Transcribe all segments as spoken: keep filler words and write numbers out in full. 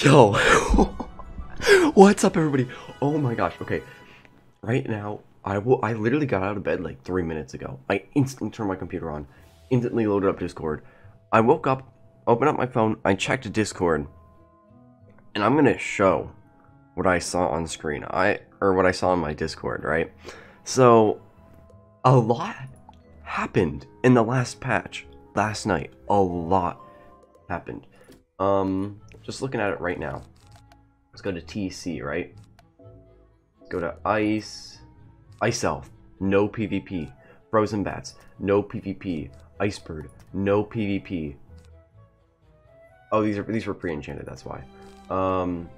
Yo, what's up everybody? Oh my gosh, okay. Right now, I will, I literally got out of bed like three minutes ago. I instantly turned my computer on, instantly loaded up Discord. I woke up, opened up my phone, I checked Discord, and I'm gonna show what I saw on screen, I or what I saw on my Discord, right? So, a lot happened in the last patch, last night. A lot happened. Um... Just looking at it right now. Let's go to T C, right? Let's go to Ice. Ice Elf. No PvP. Frozen Bats. No PvP. Ice Bird. No PvP. Oh, these are these were pre-enchanted, that's why. Um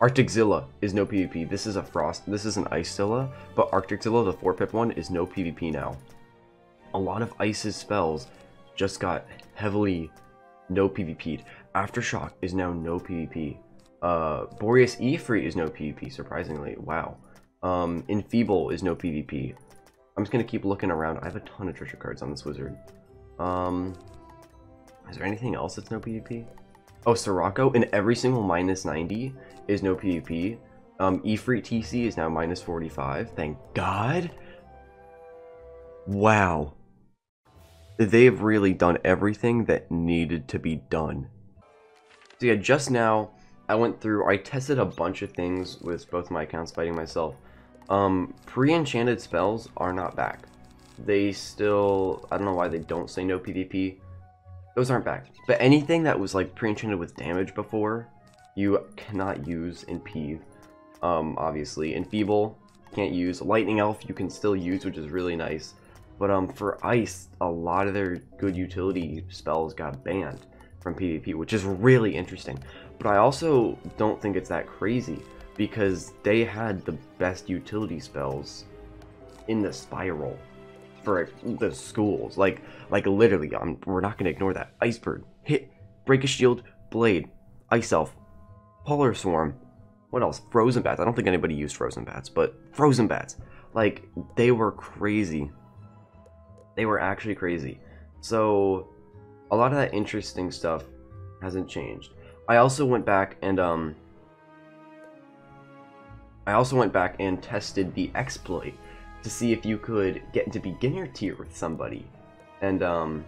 Arcticzilla is no PvP. This is a frost this is an Icezilla, but Arcticzilla, the four pip one, is no PvP now. A lot of Ice's spells just got heavily no PvP'd. Aftershock is now no PvP. Uh, Boreas Efreet is no PvP, surprisingly. Wow. Um, Enfeeble is no PvP. I'm just going to keep looking around. I have a ton of treasure cards on this wizard. Um, is there anything else that's no PvP? Oh, Sorako in every single minus ninety is no PvP. Um, Efreet T C is now minus forty-five. Thank God. Wow. They've really done everything that needed to be done. So yeah, just now, I went through, I tested a bunch of things with both my accounts fighting myself. Um, pre-enchanted spells are not back. They still, I don't know why they don't say no PvP. Those aren't back. But anything that was like pre-enchanted with damage before, you cannot use in Peeve, um, obviously. Enfeeble, can't use. Lightning Elf, you can still use, which is really nice. But um, for Ice, a lot of their good utility spells got banned from PvP, which is really interesting. But I also don't think it's that crazy, because they had the best utility spells in the spiral for the schools. Like, like literally, I'm, we're not going to ignore that. Iceberg, hit, break a shield, blade, Ice Elf, Polar Swarm, what else? Frozen Bats. I don't think anybody used Frozen Bats, but Frozen Bats. Like, they were crazy. They were actually crazy. So a lot of that interesting stuff hasn't changed. I also went back and um I also went back and tested the exploit to see if you could get into beginner tier with somebody and um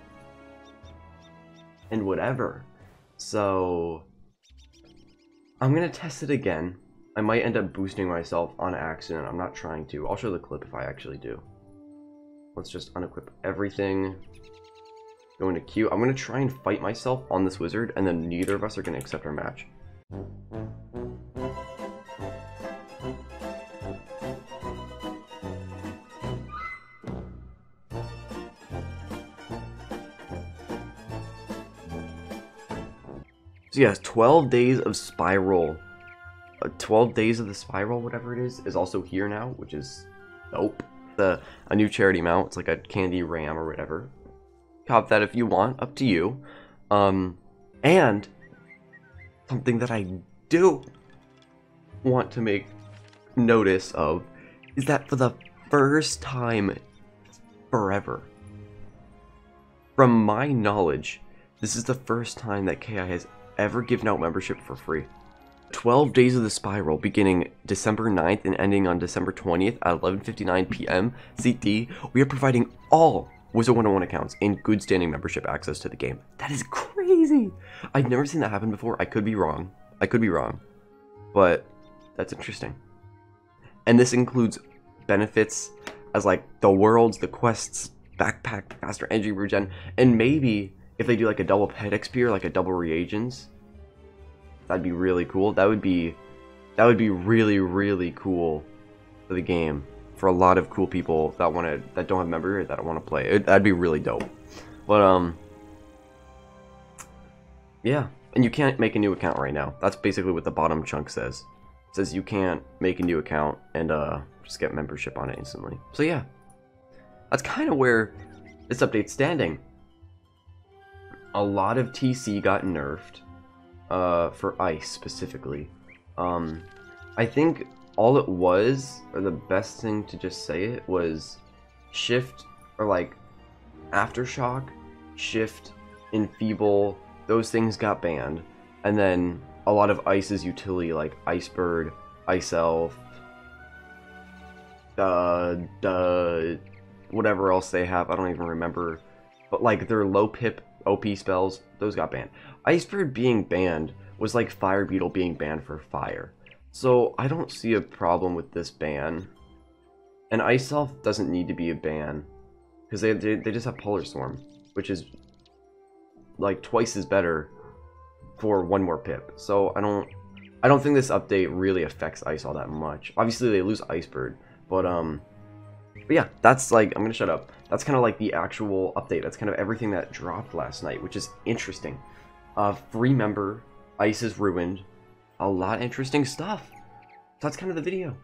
and whatever. So I'm gonna test it again. I might end up boosting myself on accident. I'm not trying to. I'll show the clip if I actually do. Let's just unequip everything. Going to Q. I'm going to try and fight myself on this wizard, and then neither of us are going to accept our match. So yes, twelve days of spiral. Uh, twelve days of the spiral, whatever it is, is also here now, which is dope. The, a new charity mount. It's like a candy ram or whatever. Cop that if you want, up to you. Um, and something that I do want to make notice of is that for the first time forever, from my knowledge, this is the first time that K I has ever given out membership for free. twelve days of the Spiral, beginning December ninth and ending on December twentieth at eleven fifty-nine p m C T. We are providing all Wizard one oh one accounts and good standing membership access to the game. That is crazy! I've never seen that happen before. I could be wrong. I could be wrong. But that's interesting. And this includes benefits as like the worlds, the quests, backpack, faster energy regen, and maybe if they do like a double pet X P or like a double reagents, that'd be really cool. That would be that would be really, really cool for the game. For a lot of cool people that want to, that don't have member, that want to play, it, that'd be really dope. But um, yeah, and you can't make a new account right now. That's basically what the bottom chunk says. It says you can't make a new account and uh, just get membership on it instantly. So yeah, that's kind of where this update's standing. A lot of T C got nerfed, uh, for Ice specifically. Um, I think. All it was, or the best thing to just say it, was shift, or like, Aftershock, shift, Enfeeble, those things got banned. And then a lot of Ice's utility, like Icebird, Ice Elf, uh, uh, whatever else they have, I don't even remember. But like their low pip O P spells, those got banned. Icebird being banned was like Fire Beetle being banned for fire. So I don't see a problem with this ban. And Ice Elf doesn't need to be a ban, because they, they, they just have Polar Storm, which is like twice as better for one more pip. So I don't I don't think this update really affects Ice all that much. Obviously they lose Icebird, but um but yeah, that's like, I'm gonna shut up. That's kind of like the actual update. That's kind of everything that dropped last night, which is interesting. Uh remember, Ice is ruined. A lot of interesting stuff. That's kind of the video.